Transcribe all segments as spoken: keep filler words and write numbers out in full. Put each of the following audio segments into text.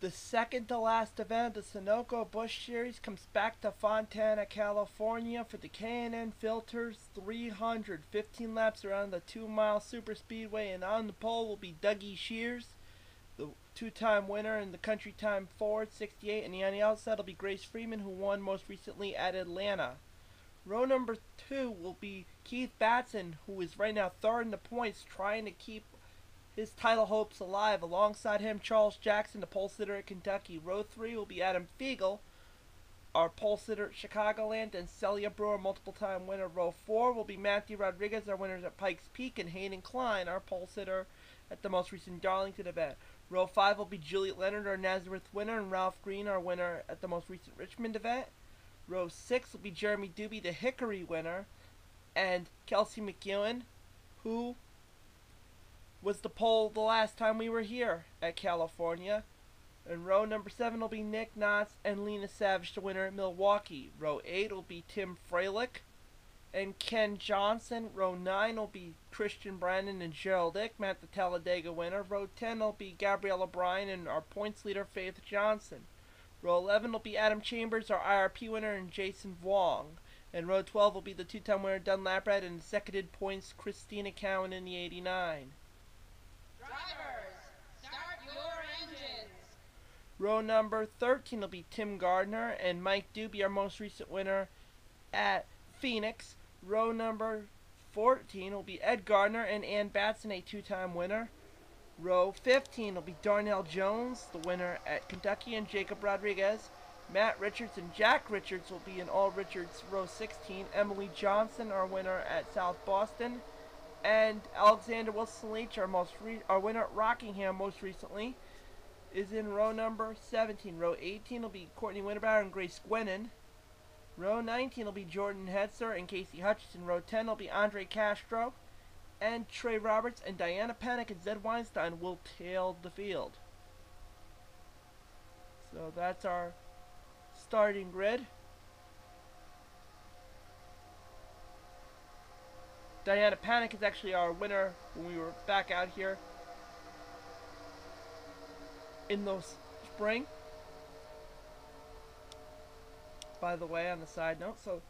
The second to last event of the Sunoco Busch Series comes back to Fontana, California for the K and N Filters three hundred. fifteen laps around the two mile Superspeedway, and on the pole will be Dougie Shears, the two time winner in the country time four sixty-eight, and on the outside will be Grace Freeman, who won most recently at Atlanta. Row number two will be Keith Batson, who is right now third in the points, trying to keep his title hopes alive. Alongside him, Charles Jackson, the pole sitter at Kentucky. Row three will be Adam Fiegel, our pole sitter at Chicagoland, and Celia Brewer, multiple time winner. Row four will be Matthew Rodriguez, our winners at Pikes Peak, and Hayden Klein, our pole sitter at the most recent Darlington event. Row five will be Juliet Leonard, our Nazareth winner, and Ralph Green, our winner at the most recent Richmond event. Row six will be Jeremy Doobie, the Hickory winner, and Kelsey McEwen, who was the pole the last time we were here at California. And row number seven will be Nick Knotts and Lena Savage, the winner at Milwaukee. Row eight will be Tim Frailick and Ken Johnson. Row nine will be Christian Brandon and Gerald Ick, Matt the Talladega winner. Row ten will be Gabrielle O'Brien and our points leader Faith Johnson. Row eleven will be Adam Chambers, our I R P winner, and Jason Wong. And row twelve will be the two time winner Dunlap Brad and seconded points Christina Cowan in the eighty-nine. Drivers, start your engines. Row number thirteen will be Tim Gardner and Mike Doobie, our most recent winner at Phoenix. Row number fourteen will be Ed Gardner and Ann Batson, a two time winner. Row fifteen will be Darnell Jones, the winner at Kentucky, and Jacob Rodriguez. Matt Richards and Jack Richards will be in all Richards. Row sixteen, Emily Johnson, our winner at South Boston, and Alexander Wilson Leach, our most re our winner at Rockingham most recently, is in row number seventeen. Row eighteen will be Courtney Winterbauer and Grace Gwennon. Row nineteen will be Jordan Hetzer and Casey Hutchinson. Row ten will be Andre Castro and Trey Roberts, and Diana Panic and Zed Weinstein will tail the field. So that's our starting grid. Diana Panic is actually our winner when we were back out here in the spring, by the way, on the side note. So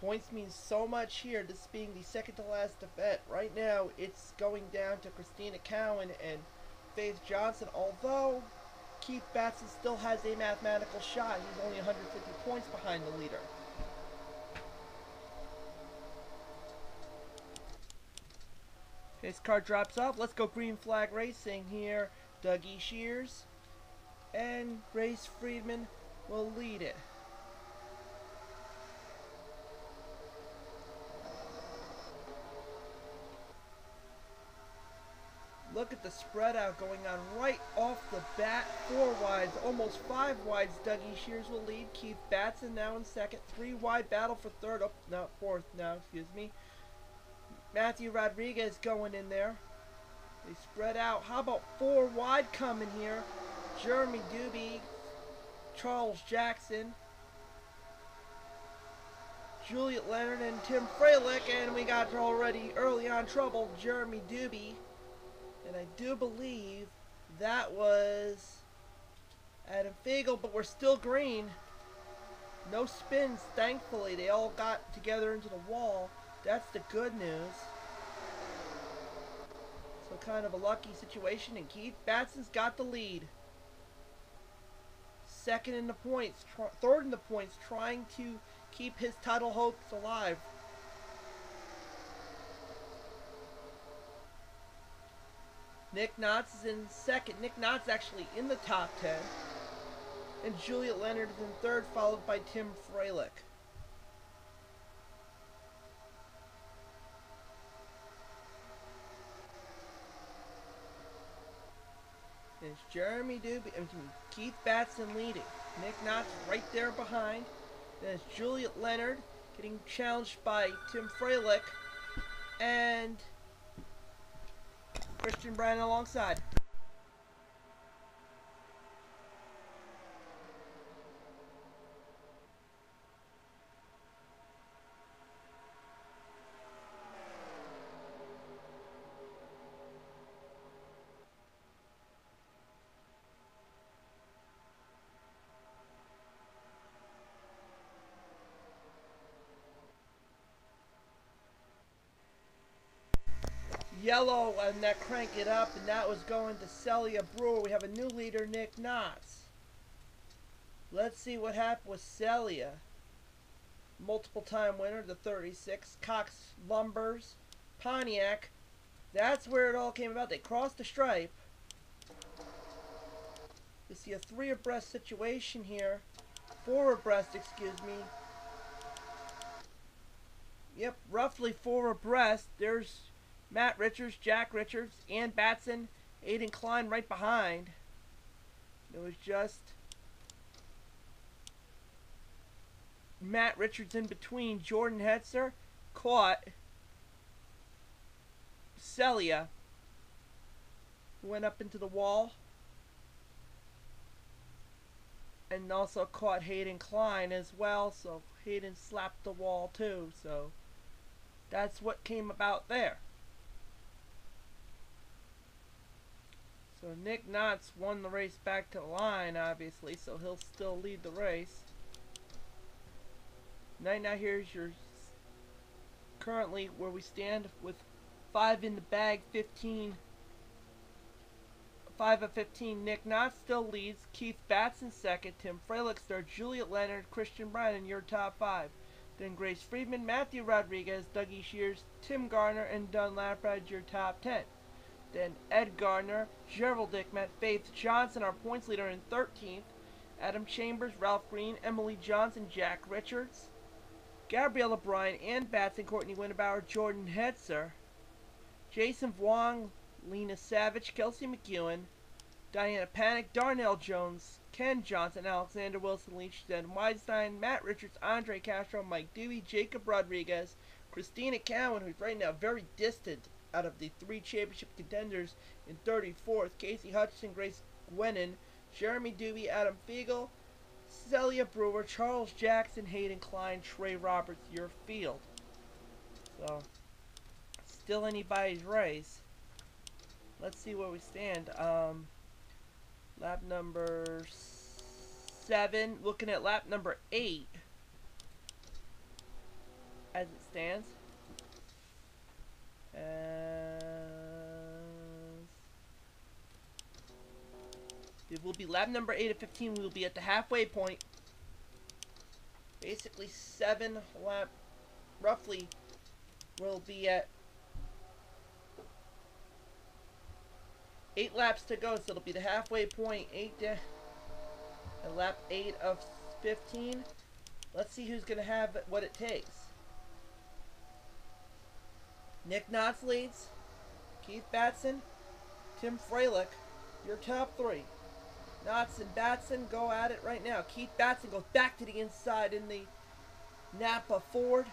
points mean so much here. This being the second to last event, right now it's going down to Christina Cowan and Faith Johnson, although Keith Batson still has a mathematical shot. He's only one hundred fifty points behind the leader. His car drops off. Let's go green flag racing here. Dougie Shears and Grace Freeman will lead it. Look at the spread out going on right off the bat. Four wides, almost five wides. Dougie Shears will lead. Keith Batson now in second. Three wide battle for third. Oh, not fourth now, excuse me. Matthew Rodriguez going in there. They spread out. How about four wide coming here? Jeremy Doobie, Charles Jackson, Juliet Leonard, and Tim Frailick. And we got already early on trouble. Jeremy Doobie. And I do believe that was Adam Fiegel, but we're still green. No spins, thankfully. They all got together into the wall. That's the good news. So kind of a lucky situation, and Keith Batson's got the lead. Second in the points, third in the points, trying to keep his title hopes alive. Nick Knotts is in second. Nick Knotts actually in the top ten. And Juliet Leonard is in third, followed by Tim Frailick. It's Jeremy Doobie, I mean, Keith Batson leading. Nick Knotts right there behind. Then it's Juliet Leonard getting challenged by Tim Frailick and Christian Brandon alongside. yellow and that crank it up, and that was going to Celia Brewer. We have a new leader, Nick Knotts. Let's see what happened with Celia. Multiple time winner, the thirty-six. Cox Lumbers, Pontiac. That's where it all came about. They crossed the stripe. You see a three abreast situation here. Four abreast, excuse me. Yep, roughly four abreast. There's Matt Richards, Jack Richards, Ann Batson, Hayden Klein right behind. It was just Matt Richards in between. Jordan Hetzer caught Celia, who went up into the wall, and also caught Hayden Klein as well. So Hayden slapped the wall too. So that's what came about there. So Nick Knotts won the race back to the line, obviously, so he'll still lead the race. Right now, here's your currently where we stand with five in the bag, fifteen. five of fifteen, Nick Knotts still leads. Keith Batson second, Tim Frailick third, Juliet Leonard, Christian Brandon, your top five. Then Grace Freeman, Matthew Rodriguez, Dougie Shears, Tim Garner, and Dunlap Brad, your top ten. Then Ed Garner, Gerald Ick, Faith Johnson, our points leader, in thirteenth. Adam Chambers, Ralph Green, Emily Johnson, Jack Richards, Gabrielle O'Brien, Ann Batson, Courtney Winterbauer, Jordan Hetzer, Jason Wong, Lena Savage, Kelsey McEwen, Diana Panic, Darnell Jones, Ken Johnson, Alexander Wilson, Leach, Dan Weinstein, Matt Richards, Andre Castro, Mike Doobie, Jacob Rodriguez, Christina Cowan, who's right now very distant out of the three championship contenders in thirty-fourth, Casey Hutchinson, Grace Gwennon, Jeremy Doobie, Adam Fiegel, Celia Brewer, Charles Jackson, Hayden Klein, Trey Roberts, your field. So, still anybody's race. Let's see where we stand. Um, lap number seven. Looking at lap number eight as it stands. And it will be lap number eight of fifteen. We will be at the halfway point. Basically, seven lap, roughly, will be at. Eight laps to go, so it'll be the halfway point. Eight to and lap eight of fifteen. Let's see who's gonna have what it takes. Nick Knotts leads. Keith Batson, Tim Frailick, your top three. Knotts and Batson go at it right now. Keith Batson goes back to the inside in the Napa Ford.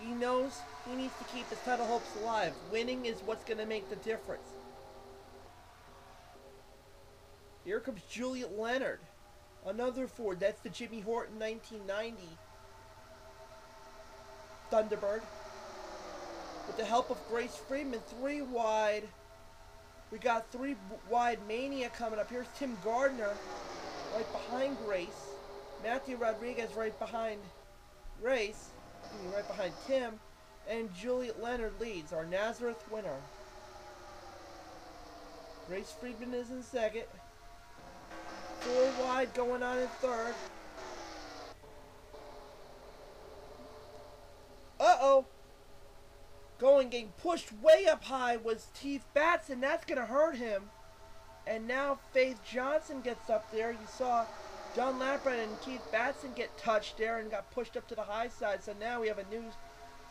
He knows he needs to keep his title hopes alive. Winning is what's gonna make the difference. Here comes Juliet Leonard, another Ford. That's the Jimmy Horton nineteen ninety Thunderbird. With the help of Grace Freeman, three wide. We got three wide Mania coming up. Here's Tim Gardner right behind Grace. Matthew Rodriguez right behind Grace, right behind Tim. And Juliet Leonard leads, our Nazareth winner. Grace Freeman is in second. Four wide going on in third. Uh-oh. Going getting pushed way up high was Keith Batson. That's going to hurt him. And now Faith Johnson gets up there. You saw John Lampard and Keith Batson get touched there and got pushed up to the high side. So now we have a new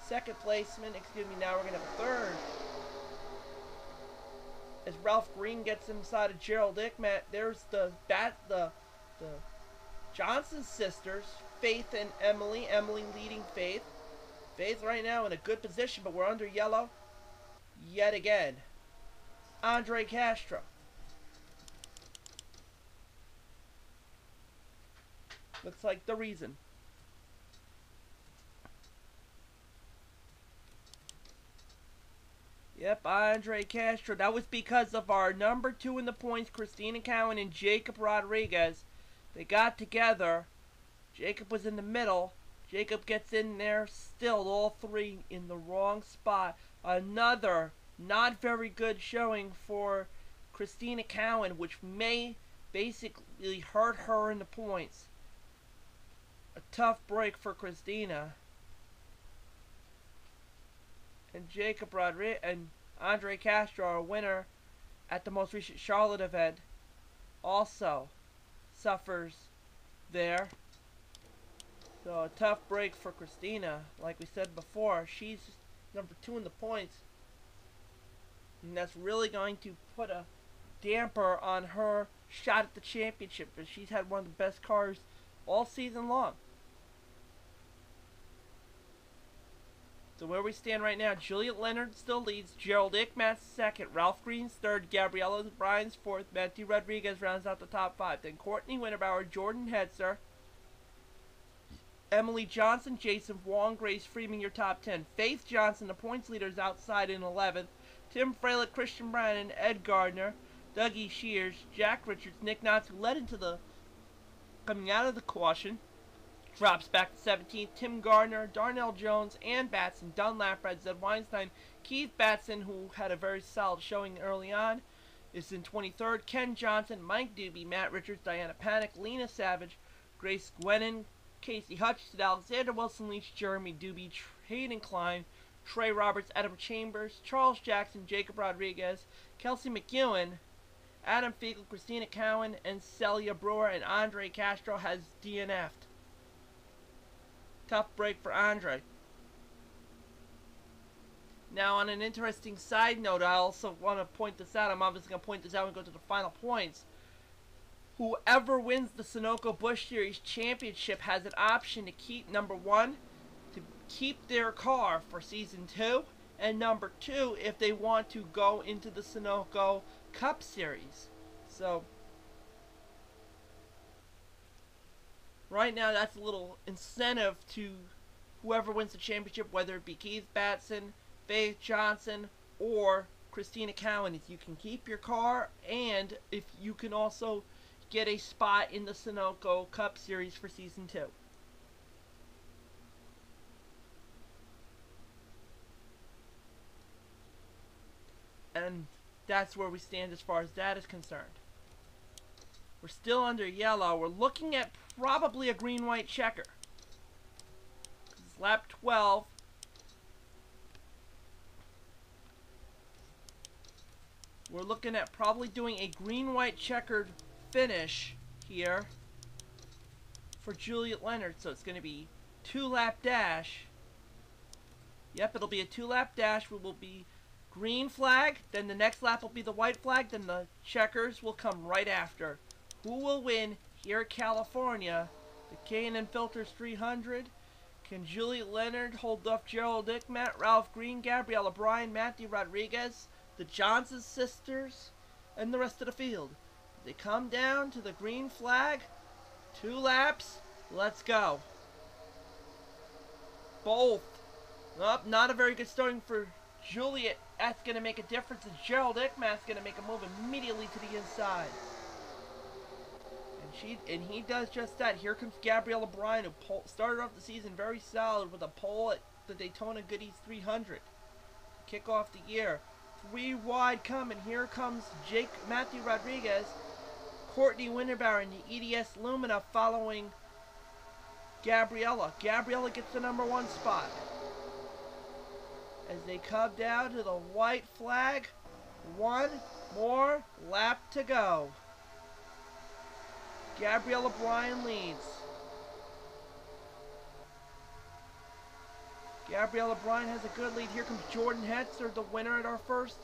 second placement. Excuse me, now we're going to have a third. As Ralph Green gets inside of Gerald Ick, Matt, there's the bat, the, the Johnson sisters, Faith and Emily. Emily leading Faith. Faith right now in a good position, but we're under yellow yet again. Andre Castro. Looks like the reason. Yep, Andre Castro. That was because of our number two in the points, Christina Cowan and Jacob Rodriguez. They got together. Jacob was in the middle. Jacob gets in there. Still, all three in the wrong spot. Another Not very good showing for Christina Cowan, which may basically hurt her in the points. A tough break for Christina. And Jacob Rodriguez and Andre Castro are a winner at the most recent Charlotte event. Also suffers there. So a tough break for Christina. Like we said before, she's number two in the points. And that's really going to put a damper on her shot at the championship. But she's had one of the best cars all season long. So where we stand right now, Juliet Leonard still leads, Gerald Ick, Matt's second, Ralph Green's third, Gabrielle O'Brien's fourth, Matthew Rodriguez rounds out the top five, then Courtney Winterbauer, Jordan Hetzer, Emily Johnson, Jason Wong, Grace Freeman, your top ten, Faith Johnson, the points leader, is outside in eleventh, Tim Frailick, Christian Brandon, Ed Gardner, Dougie Shears, Jack Richards, Nick Knotts, who led into the, coming out of the caution, drops back to seventeenth, Tim Gardner, Darnell Jones, Ann Batson, Dunlap Brad, Zed Weinstein, Keith Batson, who had a very solid showing early on, is in twenty-third, Ken Johnson, Mike Doobie, Matt Richards, Diana Panic, Lena Savage, Grace Gwennon, Casey Hutchison, Alexander Wilson Leach, Jeremy Doobie, Hayden Klein, Trey Roberts, Adam Chambers, Charles Jackson, Jacob Rodriguez, Kelsey McEwen, Adam Fiegel, Christina Cowan, and Celia Brewer, and Andre Castro has D N F'd. Tough break for Andre. Now, on an interesting side note, I also want to point this out. I'm obviously going to point this out and go to the final points. Whoever wins the Sunoco Busch Series Championship has an option to keep, number one, to keep their car for Season two, and number two, if they want to go into the Sunoco Cup Series. So, right now, that's a little incentive to whoever wins the championship, whether it be Keith Batson, Faith Johnson, or Christina Cowan. If you can keep your car, and if you can also get a spot in the Sunoco Cup Series for Season two. And that's where we stand as far as that is concerned. We're still under yellow. We're looking at probably a green-white checker. It's lap twelve. We're looking at probably doing a green-white checkered finish here for Juliet Leonard. So it's going to be two-lap dash. Yep, it'll be a two-lap dash. We will be green flag, then the next lap will be the white flag, then the checkers will come right after. Who will win here in California? The K and N Filters three hundred. Can Juliet Leonard hold up Gerald Ick, Matt, Ralph Green, Gabrielle O'Brien, Matthew Rodriguez, the Johnson sisters, and the rest of the field? They come down to the green flag. Two laps. Let's go. Both. Oh, not a very good starting for Juliet. That's going to make a difference. And Gerald Ick, Matt's going to make a move immediately to the inside. She, and he does just that. Here comes Gabrielle O'Brien, who pole, started off the season very solid with a pole at the Daytona Goodies three hundred. Kick off the year. Three wide come, and here comes Jake Matthew Rodriguez, Courtney Winterbauer, and the E D S Lumina following Gabriella. Gabriella gets the number one spot. As they come down to the white flag, one more lap to go. Gabrielle O'Brien leads. Gabrielle O'Brien has a good lead. Here comes Jordan Hetzer, the winner at our first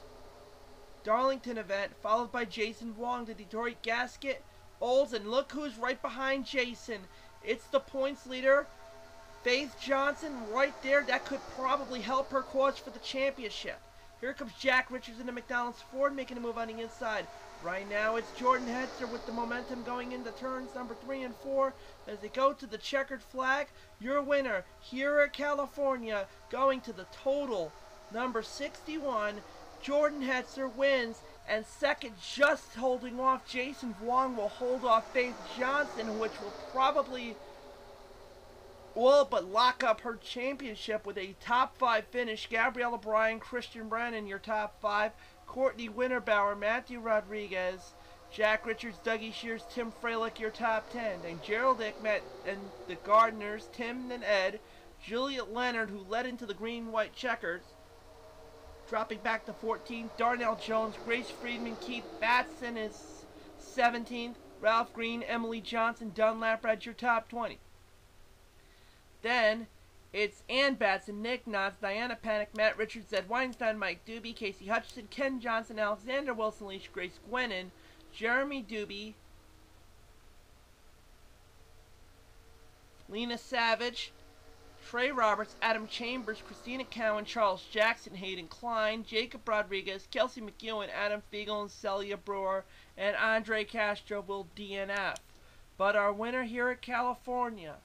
Darlington event, followed by Jason Wong, the Detroit Gasket, Olds, and look who's right behind Jason. It's the points leader, Faith Johnson, right there. That could probably help her cause for the championship. Here comes Jack Richards into McDonald's Ford, making a move on the inside. Right now, it's Jordan Hetzer with the momentum going into turns number three and four as they go to the checkered flag. Your winner here at California, going to the total number sixty-one. Jordan Hetzer wins, and second, just holding off Jason Wong, will hold off Faith Johnson, which will probably Well, but lock up her championship with a top five finish. Gabrielle O'Brien, Christian Brandon, your top five. Courtney Winterbauer, Matthew Rodriguez, Jack Richards, Dougie Shears, Tim Frailick, your top ten. Then Gerald Ick met and the Gardeners, Tim and Ed, Juliet Leonard, who led into the green-white checkers, dropping back to fourteenth. Darnell Jones, Grace Freeman, Keith Batson is seventeenth. Ralph Green, Emily Johnson, Dunlap Brad, your top twenty. Then it's Ann Batson, Nick Knotts, Diana Panic, Matt Richards, Ed Weinstein, Mike Doobie, Casey Hutchinson, Ken Johnson, Alexander Wilson Leash, Grace Gwennon, Jeremy Doobie, Lena Savage, Trey Roberts, Adam Chambers, Christina Cowan, Charles Jackson, Hayden Klein, Jacob Rodriguez, Kelsey McEwen, Adam Fiegel, and Celia Brewer, and Andre Castro will D N F. But our winner here at California,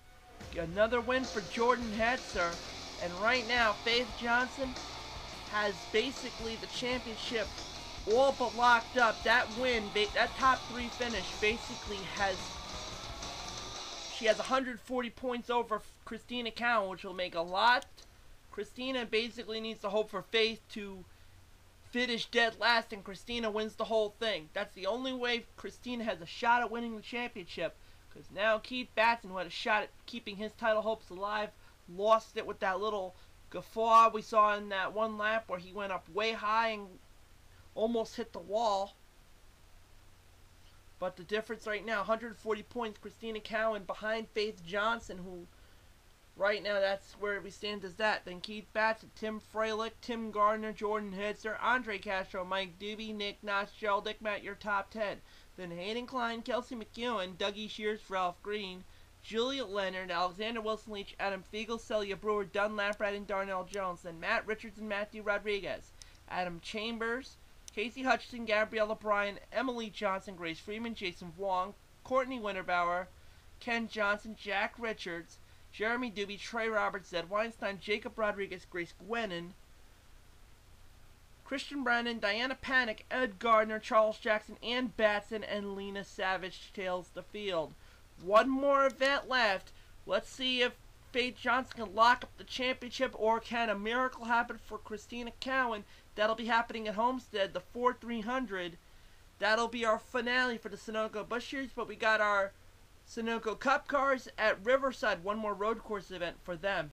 another win for Jordan Hetzer, and right now Faith Johnson has basically the championship all but locked up. That win, that top three finish, basically has, she has one hundred forty points over Christina Cowan, which will make a lot. Christina basically needs to hope for Faith to finish dead last, and Christina wins the whole thing. That's the only way Christina has a shot at winning the championship. Because now Keith Batson, who had a shot at keeping his title hopes alive, lost it with that little guffaw we saw in that one lap where he went up way high and almost hit the wall. But the difference right now, one hundred forty points, Christina Cowan behind Faith Johnson, who right now that's where we stand as that. Then Keith Batson, Tim Frailick, Tim Gardner, Jordan Hetzer, Andre Castro, Mike Doobie, Nick Knotts, Gerald Ick, Matt, your top ten. Then Hayden Klein, Kelsey McEwen, Dougie Shears, Ralph Green, Juliet Leonard, Alexander Wilson Leach, Adam Fiegel, Celia Brewer, Dunlap Brad, and Darnell Jones. Then Matt Richards and Matthew Rodriguez, Adam Chambers, Casey Hutchinson, Gabrielle O'Brien, Emily Johnson, Grace Freeman, Jason Wong, Courtney Winterbauer, Ken Johnson, Jack Richards, Jeremy Doobie, Trey Roberts, Zed Weinstein, Jacob Rodriguez, Grace Gwennon, Christian Brandon, Diana Panic, Ed Gardner, Charles Jackson, Ann Batson, and Lena Savage tails the field. One more event left. Let's see if Faith Johnson can lock up the championship, or can a miracle happen for Christina Cowan. That'll be happening at Homestead, the four three hundred. That'll be our finale for the Sunoco Busch Series, but we got our Sunoco Cup cars at Riverside. One more road course event for them.